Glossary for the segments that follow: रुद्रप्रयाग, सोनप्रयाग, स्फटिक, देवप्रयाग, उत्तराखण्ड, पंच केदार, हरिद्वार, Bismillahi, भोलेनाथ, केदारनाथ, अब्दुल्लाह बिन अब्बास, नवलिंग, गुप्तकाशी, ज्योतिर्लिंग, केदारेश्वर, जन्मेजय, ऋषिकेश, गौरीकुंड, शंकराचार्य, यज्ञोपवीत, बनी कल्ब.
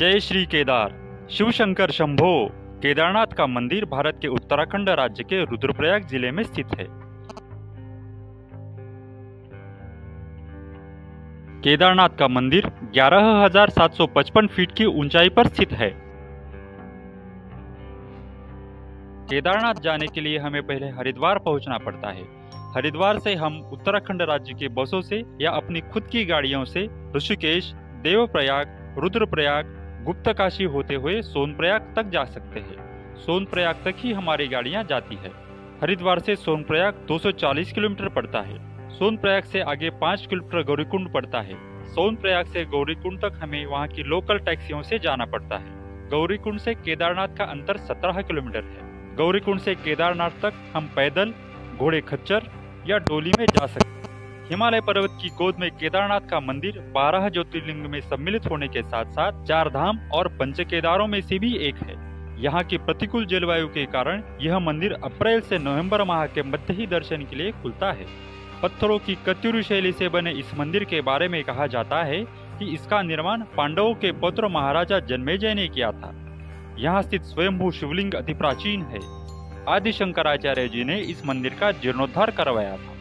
जय श्री केदार। शिव शंकर शंभो। केदारनाथ का मंदिर भारत के उत्तराखण्ड राज्य के रुद्रप्रयाग जिले में स्थित है। केदारनाथ का मंदिर 11,755 फीट की ऊंचाई पर स्थित है। केदारनाथ जाने के लिए हमें पहले हरिद्वार पहुंचना पड़ता है। हरिद्वार से हम उत्तराखंड राज्य के बसों से या अपनी खुद की गाड़ियों से ऋषिकेश, देवप्रयाग, रुद्रप्रयाग, गुप्तकाशी होते हुए सोनप्रयाग तक जा सकते हैं। सोनप्रयाग तक ही हमारी गाड़ियां जाती है। हरिद्वार से सोनप्रयाग 240 किलोमीटर पड़ता है। सोनप्रयाग से आगे 5 किलोमीटर गौरीकुंड पड़ता है। सोनप्रयाग से गौरीकुंड तक हमें वहां की लोकल टैक्सियों से जाना पड़ता है। गौरीकुंड से केदारनाथ का अंतर 17 किलोमीटर है। गौरीकुंड से केदारनाथ तक हम पैदल, घोड़े खच्चर या डोली में जा सकते हैं। हिमालय पर्वत की गोद में केदारनाथ का मंदिर 12 ज्योतिर्लिंग में सम्मिलित होने के साथ साथ 4 धाम और पंच केदारों में से भी एक है। यहाँ की प्रतिकूल जलवायु के कारण यह मंदिर अप्रैल से नवंबर माह के मध्य ही दर्शन के लिए खुलता है। पत्थरों की कत्यूरी शैली से बने इस मंदिर के बारे में कहा जाता है कि इसका निर्माण पांडवों के पुत्र महाराजा जन्मेजय ने किया था। यहाँ स्थित स्वयंभू शिवलिंग अति प्राचीन है। आदि शंकराचार्य जी ने इस मंदिर का जीर्णोद्धार करवाया था।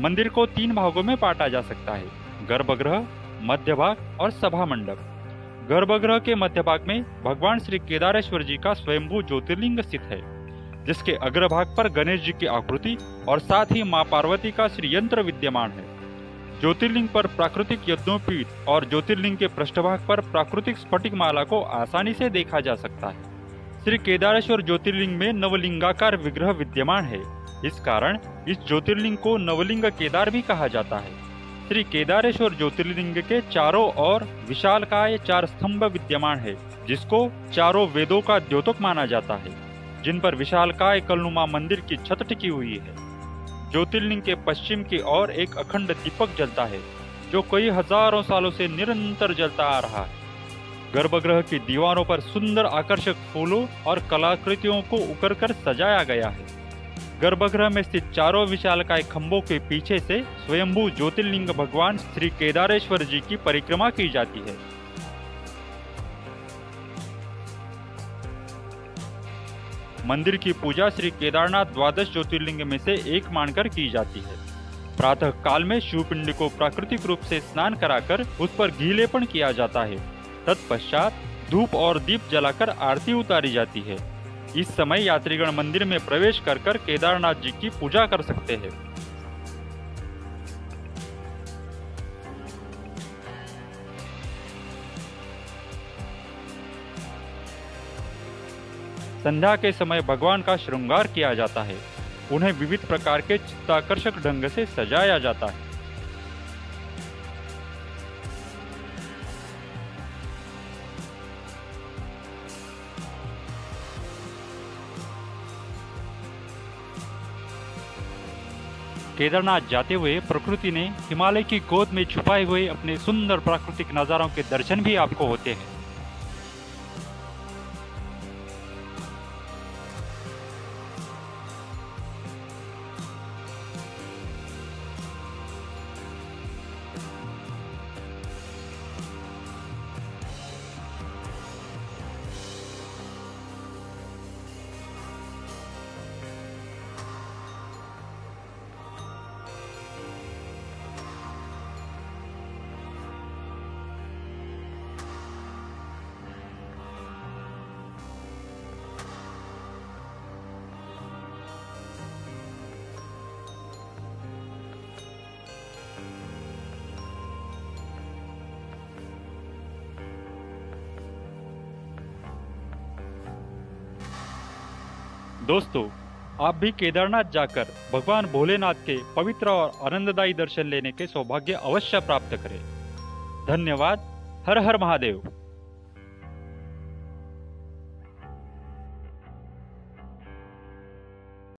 मंदिर को 3 भागों में बांटा जा सकता है, गर्भगृह, मध्य भाग और सभा मंडप। गर्भगृह के मध्य भाग में भगवान श्री केदारेश्वर जी का स्वयंभू ज्योतिर्लिंग स्थित है, जिसके अग्रभाग पर गणेश जी की आकृति और साथ ही माँ पार्वती का श्रीयंत्र विद्यमान है। ज्योतिर्लिंग पर प्राकृतिक यज्ञोपवीत और ज्योतिर्लिंग के पृष्ठभाग पर प्राकृतिक स्फटिक माला को आसानी से देखा जा सकता है। श्री केदारेश्वर ज्योतिर्लिंग में नवलिंगाकार विग्रह विद्यमान है, इस कारण इस ज्योतिर्लिंग को नवलिंग केदार भी कहा जाता है। श्री केदारेश्वर ज्योतिर्लिंग के चारों ओर विशालकाय 4 स्तंभ विद्यमान है, जिसको चारों वेदों का द्योतक माना जाता है, जिन पर विशालकाय कलनुमा मंदिर की छत टिकी हुई है। ज्योतिर्लिंग के पश्चिम की ओर एक अखंड दीपक जलता है, जो कई हजारों सालों से निरंतर जलता आ रहा है। गर्भगृह की दीवारों पर सुंदर आकर्षक फूलों और कलाकृतियों को उकरकर सजाया गया है। गर्भगृह में स्थित चारों विशालकाय खम्भों के पीछे से स्वयंभू ज्योतिर्लिंग भगवान श्री केदारेश्वर जी की परिक्रमा की जाती है। मंदिर की पूजा श्री केदारनाथ 12 ज्योतिर्लिंग में से एक मानकर की जाती है। प्रातः काल में शिवपिंड को प्राकृतिक रूप से स्नान कराकर उस पर घी लेपन किया जाता है। तत्पश्चात धूप और दीप जलाकर आरती उतारी जाती है। इस समय यात्रीगण मंदिर में प्रवेश कर केदारनाथ जी की पूजा कर सकते हैं। संध्या के समय भगवान का श्रृंगार किया जाता है। उन्हें विविध प्रकार के चित्ताकर्षक ढंग से सजाया जाता है। केदारनाथ जाते हुए प्रकृति ने हिमालय की गोद में छुपाए हुए अपने सुंदर प्राकृतिक नजारों के दर्शन भी आपको होते हैं। दोस्तों, आप भी केदारनाथ जाकर भगवान भोलेनाथ के पवित्र और आनंददायी दर्शन लेने के सौभाग्य अवश्य प्राप्त करें। धन्यवाद। हर हर महादेव।